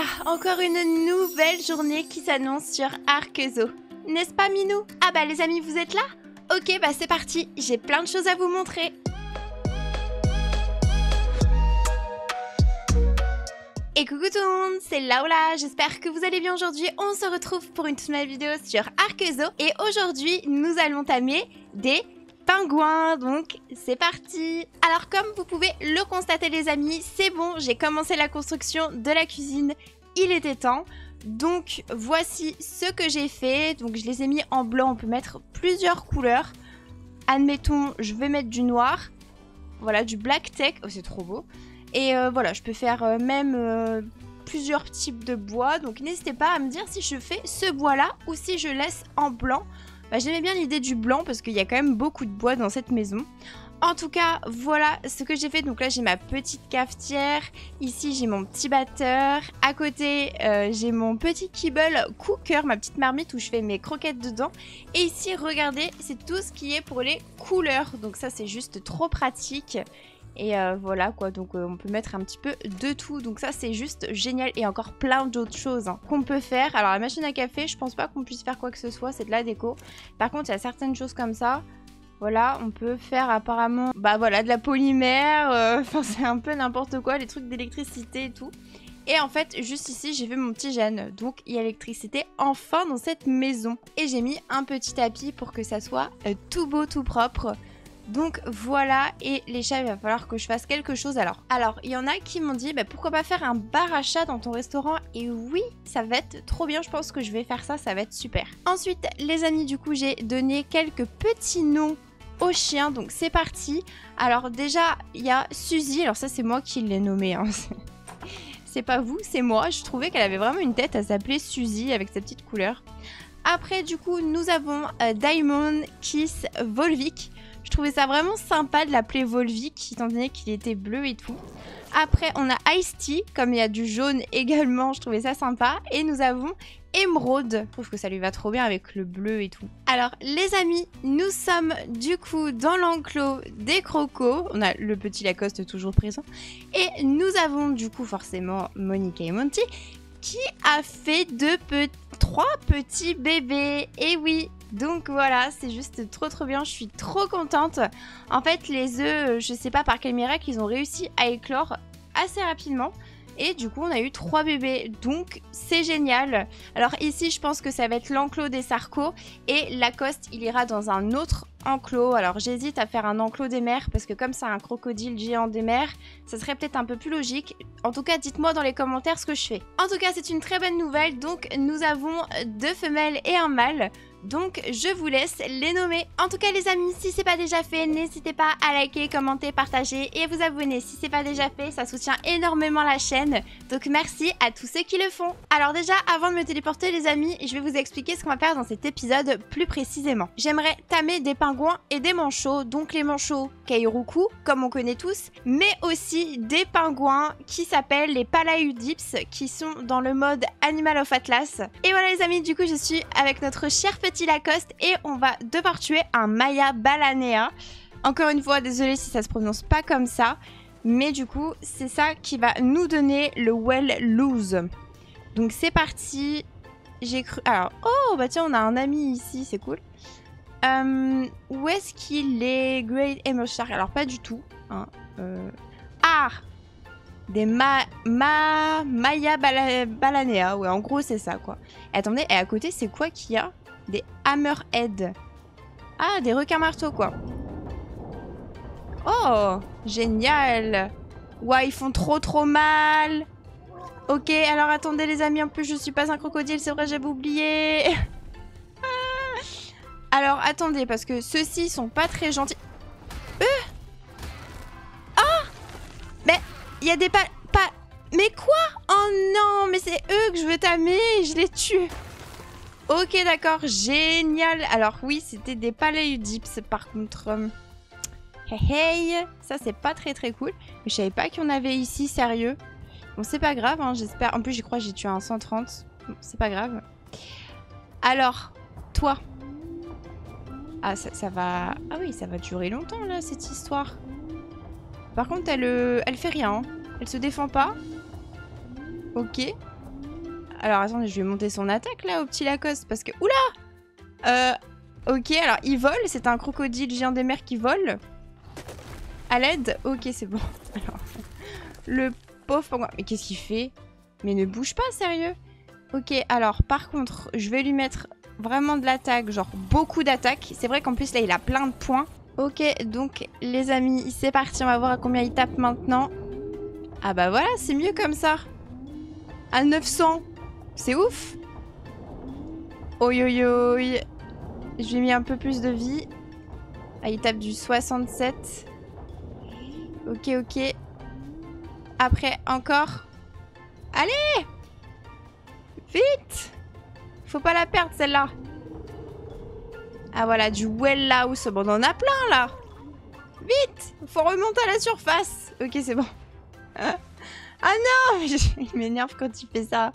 Ah, encore une nouvelle journée qui s'annonce sur Ark Zoo. N'est-ce pas Minou? Ah bah les amis, vous êtes là? Ok, bah c'est parti, j'ai plein de choses à vous montrer. Et coucou tout le monde, c'est Lola, j'espère que vous allez bien aujourd'hui. On se retrouve pour une toute nouvelle vidéo sur Ark Zoo. Et aujourd'hui, nous allons tamer des... pingouins, donc c'est parti. Alors comme vous pouvez le constater les amis, c'est bon, j'ai commencé la construction de la cuisine, il était temps. Donc voici ce que j'ai fait, donc je les ai mis en blanc, on peut mettre plusieurs couleurs. Admettons, je vais mettre du noir, voilà, du black tech, oh c'est trop beau. Et voilà, je peux faire même plusieurs types de bois, donc n'hésitez pas à me dire si je fais ce bois-là ou si je laisse en blanc. Bah, j'aimais bien l'idée du blanc parce qu'il y a quand même beaucoup de bois dans cette maison. En tout cas, voilà ce que j'ai fait. Donc là, j'ai ma petite cafetière. Ici, j'ai mon petit batteur. À côté, j'ai mon petit kibble cooker, ma petite marmite où je fais mes croquettes dedans. Et ici, regardez, c'est tout ce qui est pour les couleurs. Donc ça, c'est juste trop pratique. Et voilà quoi, donc on peut mettre un petit peu de tout, donc ça c'est juste génial, et encore plein d'autres choses hein, qu'on peut faire. Alors la machine à café, je pense pas qu'on puisse faire quoi que ce soit, c'est de la déco. Par contre il y a certaines choses comme ça, voilà, on peut faire apparemment, bah voilà, de la polymère, enfin c'est un peu n'importe quoi, les trucs d'électricité et tout. Et en fait, juste ici, j'ai fait mon petit gène, donc il y a l'électricité enfin dans cette maison. Et j'ai mis un petit tapis pour que ça soit tout beau, tout propre. Donc voilà, et les chats, il va falloir que je fasse quelque chose alors. Il y en a qui m'ont dit, bah, pourquoi pas faire un bar à chat dans ton restaurant? Et oui, ça va être trop bien, je pense que je vais faire ça, ça va être super. Ensuite, les amis, du coup, j'ai donné quelques petits noms aux chiens, donc c'est parti. Alors déjà, il y a Suzy, alors ça c'est moi qui l'ai nommée, hein. C'est pas vous, c'est moi, je trouvais qu'elle avait vraiment une tête, elle s'appelait Suzy avec sa petite couleur. Après, du coup, nous avons Diamond Kiss Volvic. Je trouvais ça vraiment sympa de l'appeler Volvic, étant donné qu'il était bleu et tout. Après, on a Ice Tea, comme il y a du jaune également, je trouvais ça sympa. Et nous avons Emeraude, je trouve que ça lui va trop bien avec le bleu et tout. Alors, les amis, nous sommes du coup dans l'enclos des crocos. On a le petit Lacoste toujours présent. Et nous avons du coup forcément Monica et Monty, qui a fait trois petits bébés. Et oui! Donc voilà, c'est juste trop trop bien, je suis trop contente. En fait, les œufs, je sais pas par quel miracle, ils ont réussi à éclore assez rapidement. Et du coup, on a eu 3 bébés, donc c'est génial. Alors ici, je pense que ça va être l'enclos des sarcos. Et Lacoste, il ira dans un autre enclos. Alors j'hésite à faire un enclos des mers, parce que comme c'est un crocodile géant des mers, ça serait peut-être un peu plus logique. En tout cas, dites-moi dans les commentaires ce que je fais. En tout cas, c'est une très bonne nouvelle. Donc nous avons 2 femelles et un mâle. Donc je vous laisse les nommer. En tout cas les amis, si c'est pas déjà fait, n'hésitez pas à liker, commenter, partager et vous abonner. Si c'est pas déjà fait, ça soutient énormément la chaîne. Donc merci à tous ceux qui le font. Alors déjà, avant de me téléporter les amis, je vais vous expliquer ce qu'on va faire dans cet épisode plus précisément. J'aimerais tamer des pingouins et des manchots. Donc les manchots Kairuku, comme on connaît tous, mais aussi des pingouins qui s'appellent les Palaeeudyptes, qui sont dans le mode Animal of Atlas. Et voilà les amis, du coup je suis avec notre chère petit Lacoste et on va devoir tuer un Maiabalaena. Encore une fois, désolé si ça se prononce pas comme ça, mais du coup, c'est ça qui va nous donner le well lose. Donc c'est parti. J'ai cru... Alors, oh bah tiens, on a un ami ici, c'est cool. Où est-ce qu'il est, Great Emerald Shark? Alors pas du tout. Hein, Ah, des Maiabalaena. Ouais, en gros c'est ça quoi. Et attendez, et à côté c'est quoi qu'il y a? Des hammerheads. Ah, des requins marteaux, quoi. Oh, génial. Ouais, ils font trop, trop mal. Ok, alors attendez, les amis. En plus, je suis pas un crocodile. C'est vrai, j'avais oublié. Alors, attendez, parce que ceux-ci sont pas très gentils. Ah, mais il y a des Mais quoi? Oh non, mais c'est eux que je veux tamer. Je les tue. Ok, d'accord, génial. Alors oui, c'était des Palaeeudyptes par contre. Hey, hey, ça c'est pas très très cool. Mais je savais pas qu'il y en avait ici, sérieux. Bon, c'est pas grave, hein, j'espère. En plus, je crois que j'ai tué un 130. Bon, c'est pas grave. Alors, toi. Ah, ça va... Ah oui, ça va durer longtemps, là, cette histoire. Par contre, elle fait rien. Hein. Elle se défend pas. Ok. Alors, attendez, je vais monter son attaque, là, au petit Lacoste, parce que... Oula! Ok, alors, il vole. C'est un crocodile géant des mers qui vole. À l'aide. Ok, c'est bon. Alors, le pauvre pingouin... Mais qu'est-ce qu'il fait? Mais ne bouge pas, sérieux. Ok, alors, par contre, je vais lui mettre vraiment de l'attaque, genre beaucoup d'attaque. C'est vrai qu'en plus, là, il a plein de points. Ok, donc, les amis, c'est parti. On va voir à combien il tape maintenant. Ah bah voilà, c'est mieux comme ça. À 900. C'est ouf. Oi oi oi. Je lui ai mis un peu plus de vie. Ah, il tape du 67. Ok, ok. Après, encore. Allez! Vite! Faut pas la perdre, celle-là. Ah, voilà, du well house. Bon, on en a plein, là. Vite! Faut remonter à la surface. Ok, c'est bon. Ah non! Il m'énerve quand il fait ça.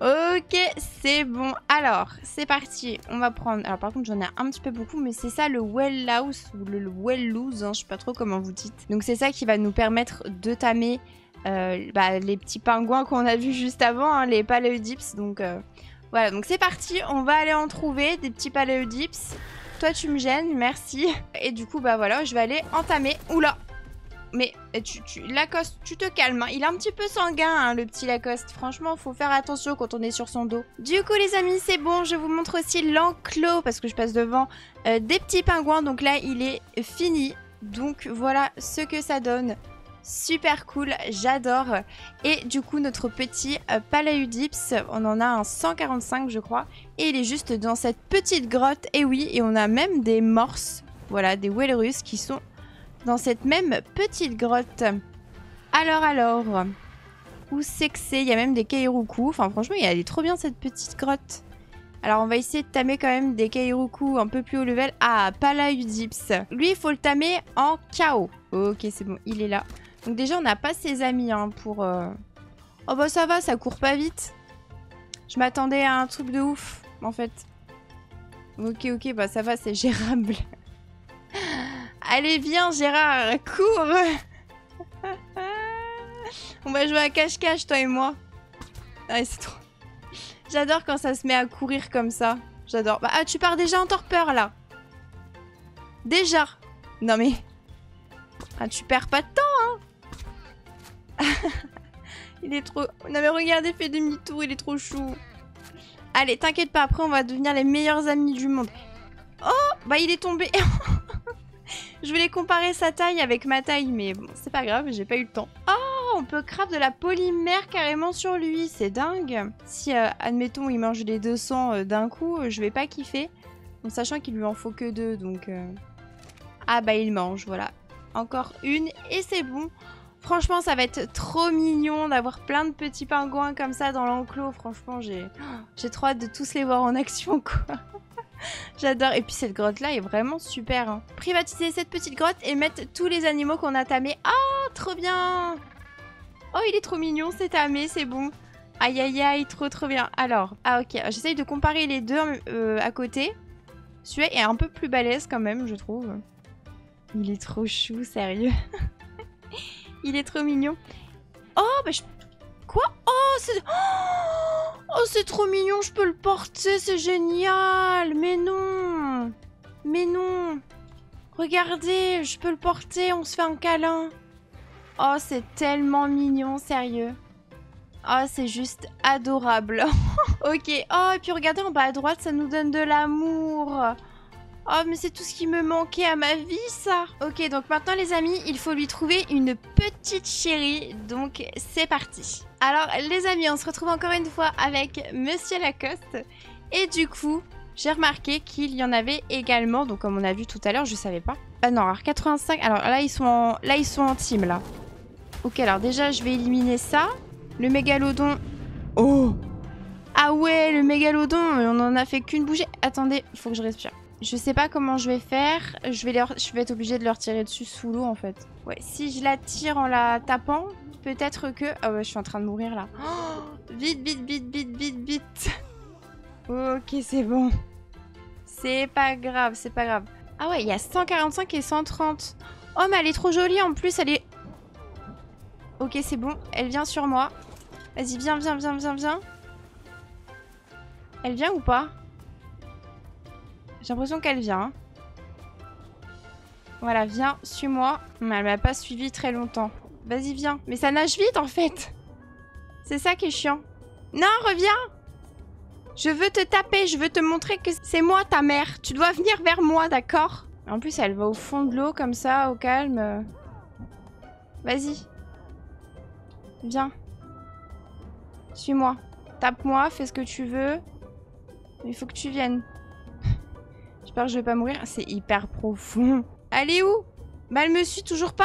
Ok, c'est bon. Alors, c'est parti. On va prendre... Alors, par contre, j'en ai un petit peu beaucoup, mais c'est ça, le well house ou le well loose, hein, je sais pas trop comment vous dites. Donc, c'est ça qui va nous permettre de tamer les petits pingouins qu'on a vus juste avant, hein, les Palaeeudyptes. Donc, voilà. Donc, c'est parti. On va aller en trouver, des petits Palaeeudyptes. Toi, tu me gênes. Merci. Et du coup, bah voilà, je vais aller entamer. Oula! Mais Lacoste, tu te calmes, hein. Il est un petit peu sanguin, hein, le petit Lacoste. Franchement, faut faire attention quand on est sur son dos. Du coup, les amis, c'est bon. Je vous montre aussi l'enclos parce que je passe devant des petits pingouins. Donc là, il est fini. Donc voilà ce que ça donne. Super cool, j'adore. Et du coup, notre petit Palaeeudyptes, on en a un 145, je crois. Et il est juste dans cette petite grotte. Et oui, et on a même des morses, voilà, des whaleruses qui sont... dans cette même petite grotte. Alors, où c'est que c'est? Il y a même des Kairuku. Enfin, franchement, elle est trop bien, cette petite grotte. Alors, on va essayer de tamer quand même des Kairuku un peu plus haut level. Ah, Palaeeudyptes. Lui, il faut le tamer en KO. Ok, c'est bon, il est là. Donc déjà, on n'a pas ses amis, hein, pour... Oh bah ça va, ça court pas vite. Je m'attendais à un truc de ouf, en fait. Ok, bah ça va, c'est gérable. Allez, viens, Gérard, cours. On va jouer à cache-cache, toi et moi. Ah, c'est trop... J'adore quand ça se met à courir comme ça. J'adore. Bah, ah, tu pars déjà en torpeur, là. Déjà. Non, mais... Ah, tu perds pas de temps, hein. Il est trop... Non, mais regardez, fait demi-tour, il est trop chou. Allez, t'inquiète pas, après, on va devenir les meilleurs amis du monde. Oh, bah, il est tombé. Je voulais comparer sa taille avec ma taille, mais bon, c'est pas grave, j'ai pas eu le temps. Oh, on peut craft de la polymère carrément sur lui, c'est dingue. Si, admettons, il mange les 200 d'un coup, je vais pas kiffer. En sachant qu'il lui en faut que 2, donc... Ah bah, il mange, voilà. Encore une, et c'est bon. Franchement, ça va être trop mignon d'avoir plein de petits pingouins comme ça dans l'enclos. Franchement, j'ai trop hâte de tous les voir en action, quoi. J'adore. Et puis cette grotte là est vraiment super, hein. Privatiser cette petite grotte et mettre tous les animaux qu'on a tamés. Ah, trop bien. Oh, il est trop mignon, c'est tamé, c'est bon. Aïe aïe aïe, trop trop bien. Alors, ah ok, j'essaye de comparer les deux à côté. Celui-là est un peu plus balèze quand même, je trouve. Il est trop chou, sérieux. Il est trop mignon. Oh bah je... Quoi? Oh, c'est trop mignon, je peux le porter, c'est génial. Mais non. Regardez, je peux le porter, on se fait un câlin. Oh, c'est tellement mignon, sérieux. Oh, c'est juste adorable. Ok, oh, et puis regardez, en bas à droite, ça nous donne de l'amour. Oh, mais c'est tout ce qui me manquait à ma vie, ça. Ok, donc maintenant, les amis, il faut lui trouver une petite chérie. Donc, c'est parti. Alors, les amis, on se retrouve encore une fois avec Monsieur Lacoste. Et du coup, j'ai remarqué qu'il y en avait également. Donc, comme on a vu tout à l'heure, je savais pas. Ah non, alors 85... Alors là, ils sont en team, là. Ok, alors déjà, je vais éliminer ça. Le mégalodon... Oh! Ah ouais, le mégalodon, on en a fait qu'une bougie. Attendez, il faut que je respire. Je sais pas comment je vais faire, je vais être obligée de leur tirer dessus sous l'eau en fait. Ouais, si je la tire en la tapant, peut-être que... Ah ouais, je suis en train de mourir là. Oh, vite. Ok, c'est bon. C'est pas grave. Ah ouais, il y a 145 et 130. Oh, mais elle est trop jolie en plus, elle est... Ok, c'est bon, elle vient sur moi. Vas-y, viens. Elle vient ou pas? J'ai l'impression qu'elle vient. Voilà, viens, suis-moi. Mais elle m'a pas suivi très longtemps. Vas-y, viens. Mais ça nage vite, en fait. C'est ça qui est chiant. Non, reviens! Je veux te taper, je veux te montrer que c'est moi ta mère. Tu dois venir vers moi, d'accord? En plus, elle va au fond de l'eau, comme ça, au calme. Vas-y. Viens. Suis-moi. Tape-moi, fais ce que tu veux. Il faut que tu viennes. J'espère que je vais pas mourir. C'est hyper profond. Elle est où? Bah, elle me suit toujours pas?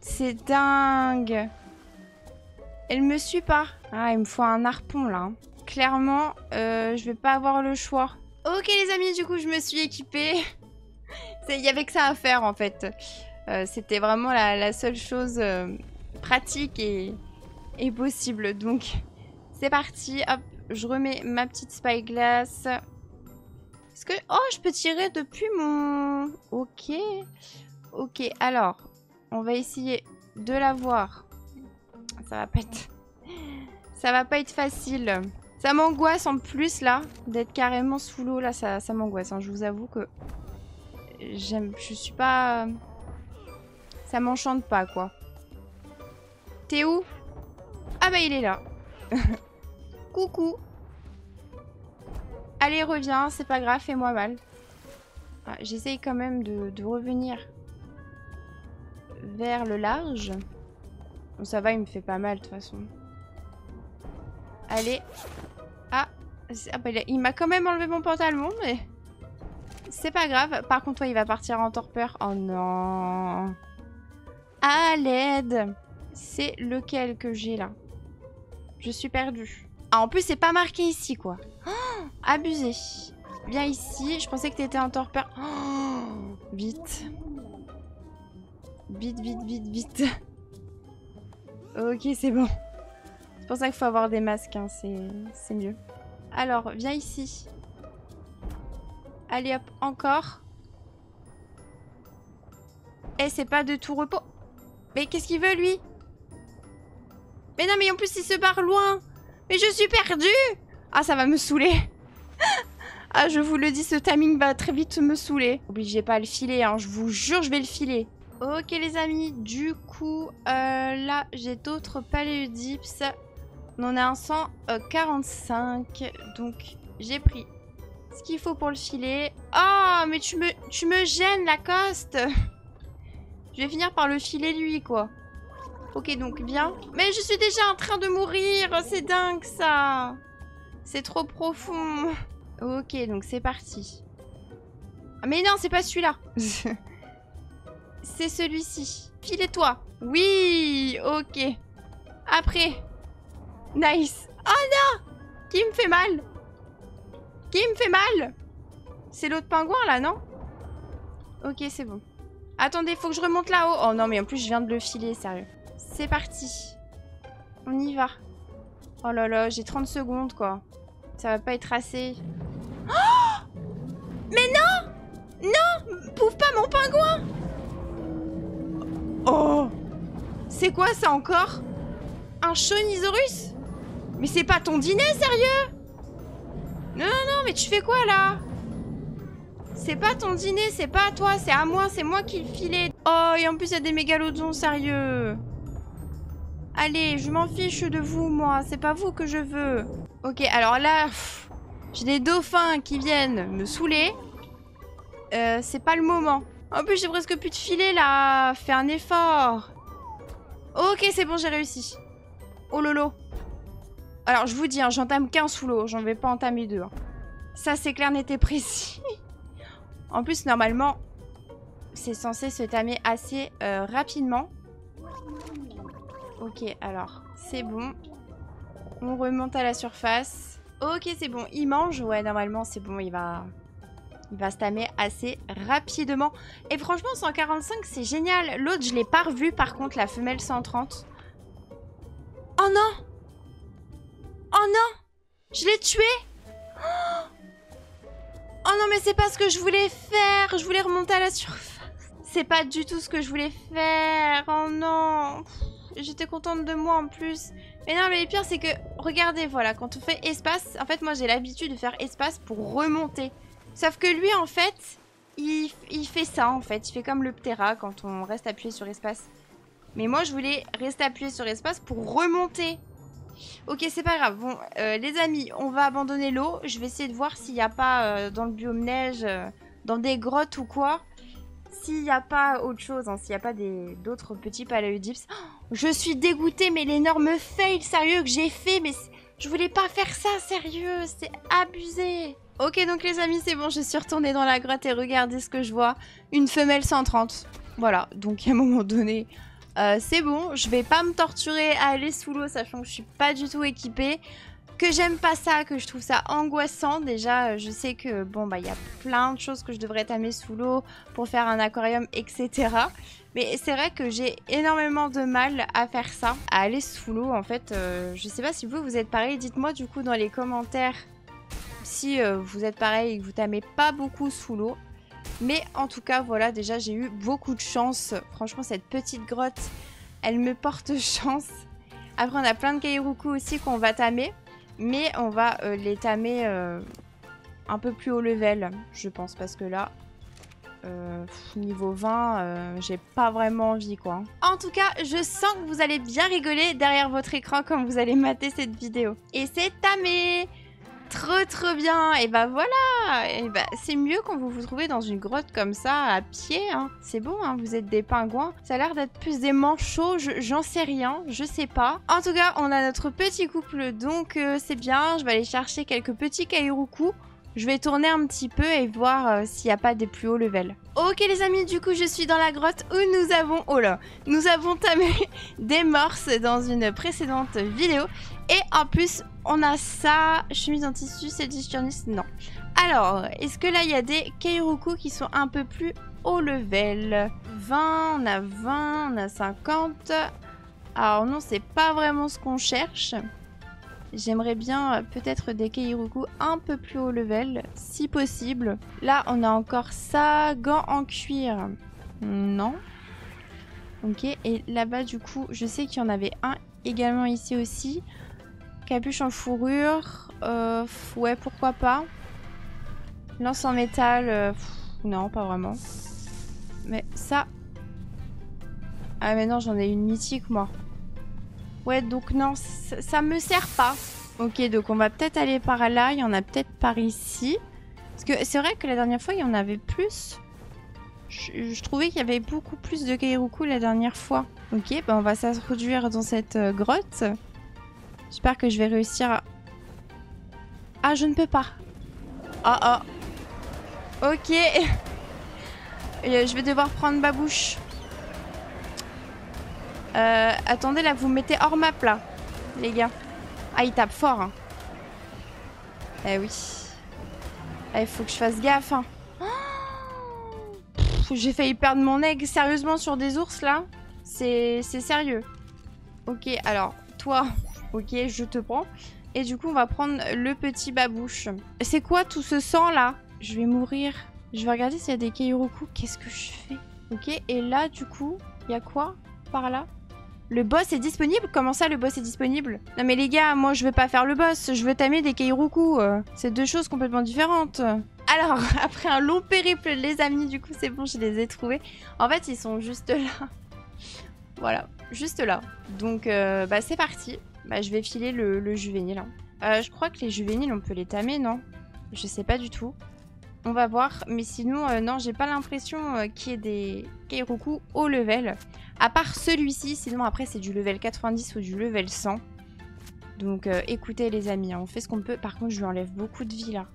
C'est dingue. Elle me suit pas. Ah, il me faut un harpon, là. Clairement, je vais pas avoir le choix. Ok, les amis, du coup, je me suis équipée. Il y avait que ça à faire, en fait. C'était vraiment la seule chose pratique et possible. Donc, c'est parti. Hop, je remets ma petite spyglass. Est-ce que... Oh, je peux tirer depuis mon... Ok. Ok, alors, on va essayer de l'avoir. Ça va pas être facile. Ça m'angoisse en plus là, d'être carrément sous l'eau là, ça m'angoisse. Hein. Je vous avoue que je suis pas, ça m'enchante pas quoi. T'es où? Ah bah il est là. Coucou. Allez reviens, c'est pas grave, fais-moi mal. Ah, j'essaye quand même de revenir vers le large. Ça va, il me fait pas mal de toute façon. Allez. Ah, bah, il m'a quand même enlevé mon pantalon, mais... C'est pas grave. Par contre, ouais, il va partir en torpeur. Oh non. À l'aide. C'est lequel que j'ai là? Je suis perdue. Ah, en plus, c'est pas marqué ici, quoi. Oh, abusé. Viens ici. Je pensais que t'étais en torpeur. Oh, vite. Vite, vite, vite, vite. Ok, c'est bon. C'est pour ça qu'il faut avoir des masques, hein. C'est mieux. Alors, viens ici. Allez, hop, encore. Eh, c'est pas de tout repos. Mais qu'est-ce qu'il veut, lui? Mais non, mais en plus, il se barre loin. Mais je suis perdue. Ah, ça va me saouler. Ah, je vous le dis, ce timing va très vite me saouler. Obligez pas à le filer, hein. Je vous jure, je vais le filer. Ok les amis, du coup, là j'ai d'autres Palaeeudyptes. On en a un 145, donc j'ai pris ce qu'il faut pour le filer. Oh, mais tu me gênes Lacoste. Je vais finir par le filer lui, quoi. Ok, donc bien. Mais je suis déjà en train de mourir, c'est dingue ça. C'est trop profond. Ok, donc c'est parti. Ah, mais non, c'est pas celui-là. C'est celui-ci. Filez-toi. Oui, ok. Après. Nice. Oh non! Qui me fait mal? Qui me fait mal? C'est l'autre pingouin là, non? Ok, c'est bon. Attendez, faut que je remonte là-haut. Oh non, mais en plus, je viens de le filer, sérieux. C'est parti. On y va. Oh là là, j'ai 30 secondes, quoi. Ça va pas être assez. Oh! Mais non! Non! Bouffe pas mon pingouin! Oh! C'est quoi ça encore? Un Shonisaurus? Mais c'est pas ton dîner, sérieux? Non, non, non, mais tu fais quoi, là? C'est pas ton dîner, c'est pas à toi, c'est à moi, c'est moi qui le filais. Oh, et en plus, il y a des mégalodons, sérieux. Allez, je m'en fiche de vous, moi, c'est pas vous que je veux. Ok, alors là, j'ai des dauphins qui viennent me saouler. C'est pas le moment. En plus, j'ai presque plus de filet, là. Fais un effort. Ok, c'est bon, j'ai réussi. Oh, lolo. Alors, je vous dis, hein, j'entame qu'un sous l'eau. J'en vais pas entamer deux. Hein. Ça, c'est clair, n'était précis. En plus, normalement, c'est censé se tamer assez rapidement. Ok, alors, c'est bon. On remonte à la surface. Ok, c'est bon. Il mange. Ouais, normalement, c'est bon, il va... Il va se tamer assez rapidement. Et franchement, 145, c'est génial. L'autre, je l'ai pas revue, par contre, la femelle 130. Oh non! Oh non! Je l'ai tué! Oh non, mais c'est pas ce que je voulais faire! Je voulais remonter à la surface. C'est pas du tout ce que je voulais faire. Oh non! J'étais contente de moi, en plus. Mais non, mais le pire, c'est que, regardez, voilà, quand on fait espace, en fait, moi, j'ai l'habitude de faire espace pour remonter. Sauf que lui, en fait, il fait ça, en fait. Il fait comme le ptéra quand on reste appuyé sur espace. Mais moi, je voulais rester appuyé sur espace pour remonter. Ok, c'est pas grave. Bon, les amis, on va abandonner l'eau. Je vais essayer de voir s'il n'y a pas dans le biome neige, dans des grottes ou quoi. S'il n'y a pas autre chose, hein, s'il n'y a pas d'autres petits Palaeeudyptes. Oh, je suis dégoûtée, mais l'énorme fail sérieux que j'ai fait. Mais je voulais pas faire ça, sérieux. C'est abusé. Ok, donc les amis, c'est bon. Je suis retournée dans la grotte et regardez ce que je vois. Une femelle 130. Voilà, donc à un moment donné... c'est bon, je vais pas me torturer à aller sous l'eau, sachant que je suis pas du tout équipée, que j'aime pas ça, que je trouve ça angoissant. Déjà, je sais que, bon, bah, il y a plein de choses que je devrais tamer sous l'eau pour faire un aquarium, etc. Mais c'est vrai que j'ai énormément de mal à faire ça, à aller sous l'eau, en fait. Je sais pas si vous êtes pareil, dites-moi du coup dans les commentaires si vous êtes pareil et que vous tamez pas beaucoup sous l'eau. Mais en tout cas, voilà, déjà j'ai eu beaucoup de chance. Franchement, cette petite grotte, elle me porte chance. Après, on a plein de Kairuku aussi qu'on va tamer. Mais on va les tamer un peu plus haut level, je pense. Parce que là, niveau 20, j'ai pas vraiment envie, quoi. En tout cas, je sens que vous allez bien rigoler derrière votre écran quand vous allez mater cette vidéo. Et c'est tamé! Trop bien. Et bah voilà. Et bah c'est mieux quand vous vous trouvez dans une grotte comme ça à pied, hein. C'est bon, hein, vous êtes des pingouins. Ça a l'air d'être plus des manchots, j'en sais rien, je sais pas. En tout cas, on a notre petit couple, donc c'est bien. Je vais aller chercher quelques petits Kairuku. Je vais tourner un petit peu et voir s'il n'y a pas des plus hauts levels. Ok les amis, du coup je suis dans la grotte où nous avons... Oh là, nous avons tamé des morses dans une précédente vidéo. Et en plus, on a ça, chemise en tissu, c'est disturnis, non. Alors, est-ce que là il y a des Kairuku qui sont un peu plus haut level? 20, on a 20, on a 50. Alors non, c'est pas vraiment ce qu'on cherche. J'aimerais bien peut-être des Kairuku un peu plus haut level, si possible. Là, on a encore ça, gants en cuir. Non. Ok, et là-bas, du coup, je sais qu'il y en avait un également ici aussi. Capuche en fourrure. Ouais, pourquoi pas. Lance en métal. Non, pas vraiment. Mais ça... Ah mais non, j'en ai une mythique, moi. Ouais, donc non, ça me sert pas. Ok, donc on va peut-être aller par là. Il y en a peut-être par ici. Parce que c'est vrai que la dernière fois, il y en avait plus. Je trouvais qu'il y avait beaucoup plus de Kairuku la dernière fois. Ok, bah on va s'introduire dans cette grotte. J'espère que je vais réussir à... Ah, je ne peux pas. Ah, ah. Ok. Je vais devoir prendre ma bouche. Attendez, là, vous me mettez hors map, là, les gars. Ah, il tape fort, hein. Eh oui. Eh, faut que je fasse gaffe, hein. Oh, j'ai failli perdre mon egg, sérieusement, sur des ours, là. C'est sérieux. Ok, alors, toi, ok, je te prends. Et du coup, on va prendre le petit babouche. C'est quoi tout ce sang, là? Je vais mourir. Je vais regarder s'il y a des Kairuku. Qu'est-ce que je fais? Ok, et là, du coup, il y a quoi par là? Le boss est disponible? Comment ça, le boss est disponible? Non mais les gars, moi je veux pas faire le boss, je veux tamer des Kairuku. C'est deux choses complètement différentes. Alors, après un long périple, les amis, du coup c'est bon, je les ai trouvés. En fait, ils sont juste là. Voilà, juste là. Donc, bah c'est parti. Bah je vais filer le juvénile. Je crois que les juvéniles, on peut les tamer, non? Je sais pas du tout. On va voir, mais sinon, non, j'ai pas l'impression qu'il y ait des Kairuku haut level. À part celui-ci, sinon après c'est du level 90 ou du level 100. Donc écoutez les amis, on fait ce qu'on peut. Par contre, je lui enlève beaucoup de vie là.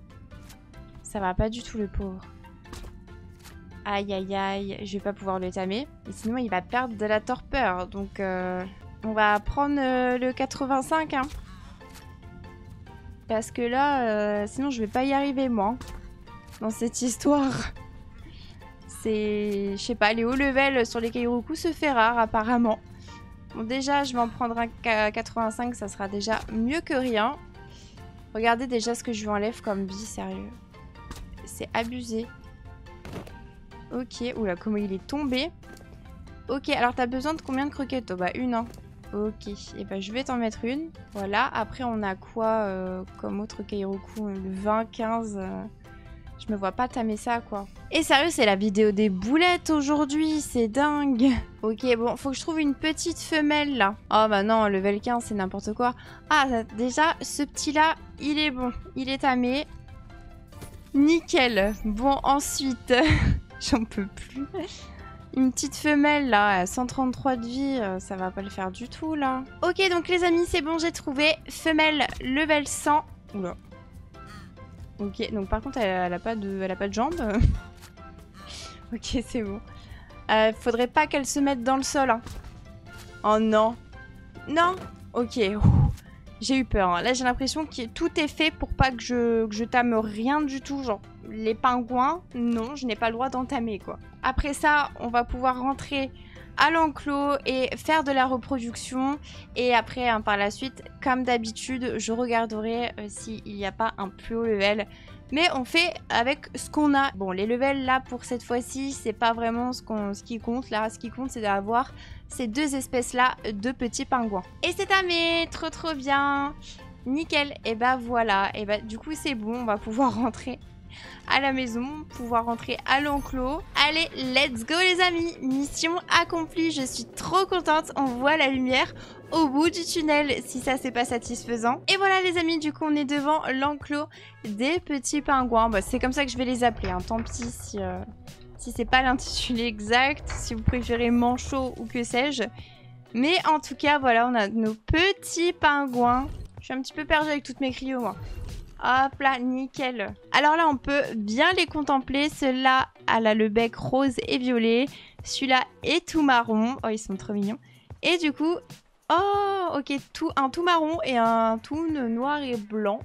Ça va pas du tout le pauvre. Aïe aïe aïe, je vais pas pouvoir le tamer. Et sinon il va perdre de la torpeur. Donc on va prendre le 85. Hein. Parce que là, sinon je vais pas y arriver moi. Dans cette histoire. C'est... Je sais pas, les hauts levels sur les Kairuku se fait rare apparemment. Bon déjà, je vais en prendre un 85, ça sera déjà mieux que rien. Regardez déjà ce que je lui enlève comme bille, sérieux. C'est abusé. Ok, oula, comment il est tombé. Ok, alors t'as besoin de combien de croquettes? Oh bah une, hein. Ok, et ben je vais t'en mettre une. Voilà, après on a quoi comme autre Kairuku? Le 20, 15... Je me vois pas tamer ça, quoi. Et sérieux, c'est la vidéo des boulettes aujourd'hui, c'est dingue. Ok, bon, faut que je trouve une petite femelle, là. Oh bah non, level 15, c'est n'importe quoi. Ah, déjà, ce petit-là, il est bon. Il est tamé. Nickel. Bon, ensuite... J'en peux plus. Une petite femelle, là, 133 de vie, ça va pas le faire du tout, là. Ok, donc les amis, c'est bon, j'ai trouvé. Femelle, level 100. Oula. Ok, donc par contre, elle a pas de jambes. Ok, c'est bon. Faudrait pas qu'elle se mette dans le sol. Hein. Oh non. Non. Ok. J'ai eu peur. Hein. Là, j'ai l'impression que tout est fait pour pas que je tame rien du tout. Genre, les pingouins, non, je n'ai pas le droit d'entamer, quoi. Après ça, on va pouvoir rentrer à l'enclos et faire de la reproduction. Et après, hein, par la suite, comme d'habitude, je regarderai s'il n'y a pas un plus haut level. Mais on fait avec ce qu'on a. Bon, les levels là pour cette fois-ci, c'est pas vraiment ce qui compte. Là, ce qui compte, c'est d'avoir ces deux espèces là de petits pingouins. Et c'est tamé, trop trop bien. Nickel, et bah voilà. Et bah du coup, c'est bon, on va pouvoir rentrer à la maison, pouvoir rentrer à l'enclos. Allez, let's go les amis, mission accomplie, je suis trop contente, on voit la lumière au bout du tunnel, si ça c'est pas satisfaisant. Et voilà les amis, du coup on est devant l'enclos des petits pingouins, bah, c'est comme ça que je vais les appeler, hein. Tant pis si c'est pas l'intitulé exact, si vous préférez manchot ou que sais-je. Mais en tout cas, voilà, on a nos petits pingouins. Je suis un petit peu perdue avec toutes mes cryos, moi. Hop là, nickel. Alors là, on peut bien les contempler. Ceux-là, elle a le bec rose et violet. Celui-là est tout marron. Oh, ils sont trop mignons. Et du coup, oh, ok, un tout marron et un tout noir et blanc.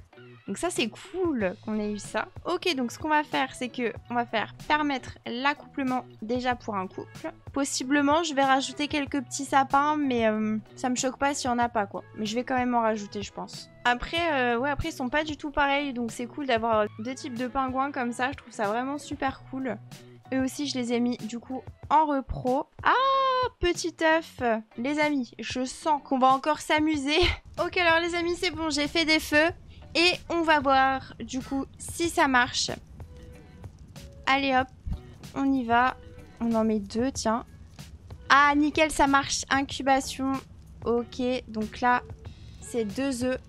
Donc ça, c'est cool qu'on ait eu ça. Ok, donc ce qu'on va faire, c'est que on va faire permettre l'accouplement déjà pour un couple. Possiblement, je vais rajouter quelques petits sapins, mais ça me choque pas s'il y en a pas, quoi. Mais je vais quand même en rajouter, je pense. Après, ouais, après, ils sont pas du tout pareils, donc c'est cool d'avoir deux types de pingouins comme ça. Je trouve ça vraiment super cool. Eux aussi, je les ai mis, du coup, en repro. Ah, petit œuf. Les amis, je sens qu'on va encore s'amuser. Ok, alors les amis, c'est bon, j'ai fait des feux. Et on va voir, du coup, si ça marche. Allez, hop, on y va. On en met deux, tiens. Ah, nickel, ça marche. Incubation. Ok, donc là, c'est deux œufs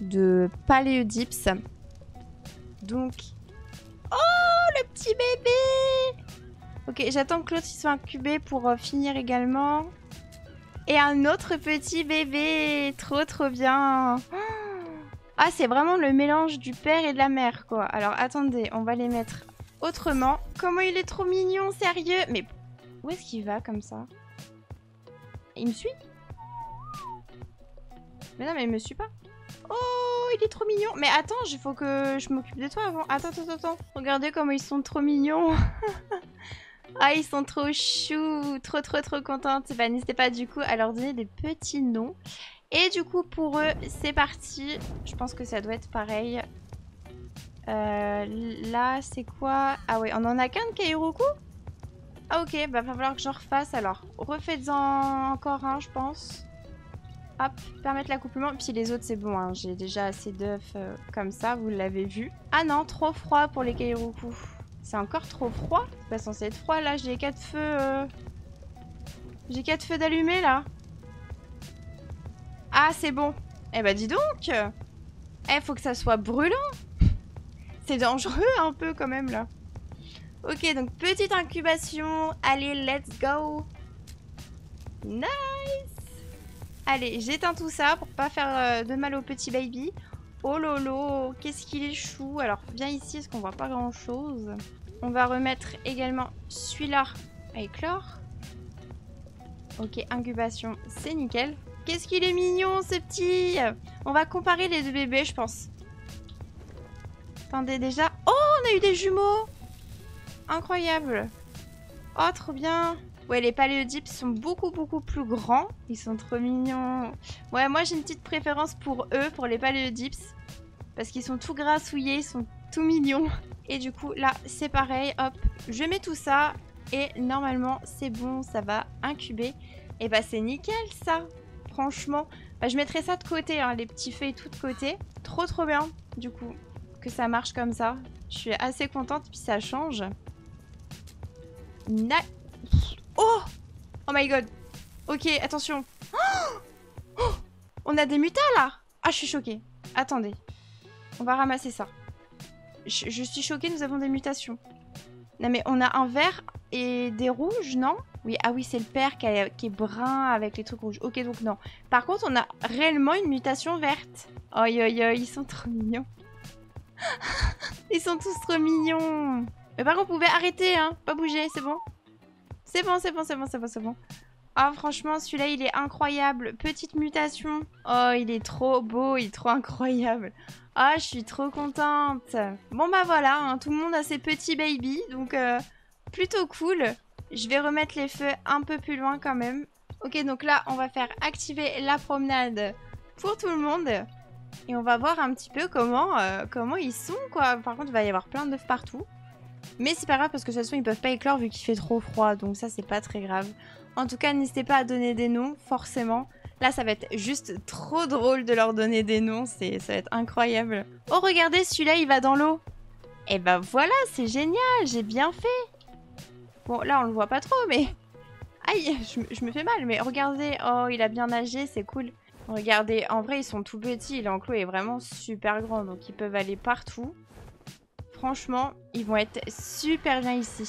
de Palaeeudyptes. Donc... Oh, le petit bébé! Ok, j'attends que l'autre soit incubé pour finir également. Et un autre petit bébé! Trop, trop bien! Ah, c'est vraiment le mélange du père et de la mère, quoi. Alors, attendez, on va les mettre autrement. Comment il est trop mignon, sérieux! Mais où est-ce qu'il va, comme ça? Il me suit? Mais non, mais il me suit pas. Oh, il est trop mignon. Mais attends, il faut que je m'occupe de toi avant. Attends. Regardez comment ils sont trop mignons. Ah, ils sont trop choux. Trop contentes. Bah, n'hésitez pas du coup à leur donner des petits noms. Et du coup, pour eux, c'est parti. Je pense que ça doit être pareil. Là, c'est quoi? Ah ouais, on en a qu'un de Kairuku? Ah ok, bah va falloir que j'en refasse alors. Refaites-en encore un, je pense. Hop, permettre l'accouplement. Puis les autres, c'est bon, hein. J'ai déjà assez d'œufs comme ça, vous l'avez vu. Ah non, trop froid pour les Kairuku. C'est encore trop froid? C'est pas censé être froid, là. J'ai 4 feux... J'ai 4 feux d'allumés, là. Ah, c'est bon. Eh bah dis donc. Eh, faut que ça soit brûlant. C'est dangereux un peu quand même, là. Ok, donc petite incubation. Allez, let's go. Nice. Allez, j'éteins tout ça pour pas faire de mal au petit baby. Oh lolo, qu'est-ce qu'il est chou. Alors, viens ici, parce qu'on voit pas grand-chose. On va remettre également celui-là à éclore. Ok, incubation, c'est nickel. Qu'est-ce qu'il est mignon, ce petit! On va comparer les deux bébés, je pense. Attendez, déjà... Oh, on a eu des jumeaux! Incroyable! Oh, trop bien! Ouais, les Palaeeudyptes sont beaucoup plus grands. Ils sont trop mignons. Ouais, moi, j'ai une petite préférence pour eux, pour les Palaeeudyptes. Parce qu'ils sont tout grassouillés, ils sont tout mignons. Et du coup, là, c'est pareil. Hop, je mets tout ça. Et normalement, c'est bon, ça va incuber. Et bah, c'est nickel, ça! franchement. Bah, je mettrai ça de côté, hein, les petits feux et tout de côté. Trop trop bien, du coup, que ça marche comme ça. Je suis assez contente, puis ça change. Oh! Oh my god! Ok, attention. Oh, on a des mutants là! Ah, je suis choquée. Attendez. On va ramasser ça. Je suis choquée, nous avons des mutations. Non mais on a un vert et des rouges, non? Oui, ah oui, c'est le père qui est brun avec les trucs rouges. Ok, donc non. Par contre, on a réellement une mutation verte. Oi, oi, oi, ils sont trop mignons. Ils sont tous trop mignons. Mais par contre, vous pouvez arrêter, hein. Pas bouger, c'est bon. C'est bon, c'est bon, c'est bon, c'est bon, c'est bon. Ah, franchement, celui-là, il est incroyable. Petite mutation. Oh, il est trop beau, il est trop incroyable. Ah, je suis trop contente. Bon, bah voilà, hein, tout le monde a ses petits baby, donc plutôt cool. Je vais remettre les feux un peu plus loin quand même. Ok, donc là, on va faire activer la promenade pour tout le monde. Et on va voir un petit peu comment ils sont, quoi. Par contre, il va y avoir plein d'œufs partout. Mais c'est pas grave, parce que de toute façon, ils peuvent pas éclore vu qu'il fait trop froid. Donc ça, c'est pas très grave. En tout cas, n'hésitez pas à donner des noms, forcément. Là, ça va être juste trop drôle de leur donner des noms. Ça va être incroyable. Oh, regardez, celui-là, il va dans l'eau. Et ben voilà, c'est génial, j'ai bien fait. Bon, là, on le voit pas trop, mais... Aïe, je me fais mal, mais regardez. Oh, il a bien nagé, c'est cool. Regardez, en vrai, ils sont tout petits. L'enclos est vraiment super grand, donc ils peuvent aller partout. Franchement, ils vont être super bien ici.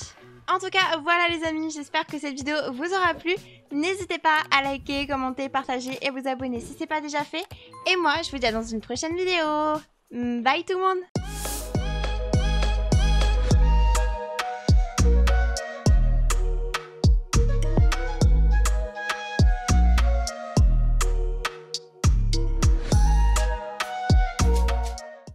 En tout cas, voilà les amis, j'espère que cette vidéo vous aura plu. N'hésitez pas à liker, commenter, partager et vous abonner si ce n'est pas déjà fait. Et moi, je vous dis à dans une prochaine vidéo. Bye tout le monde!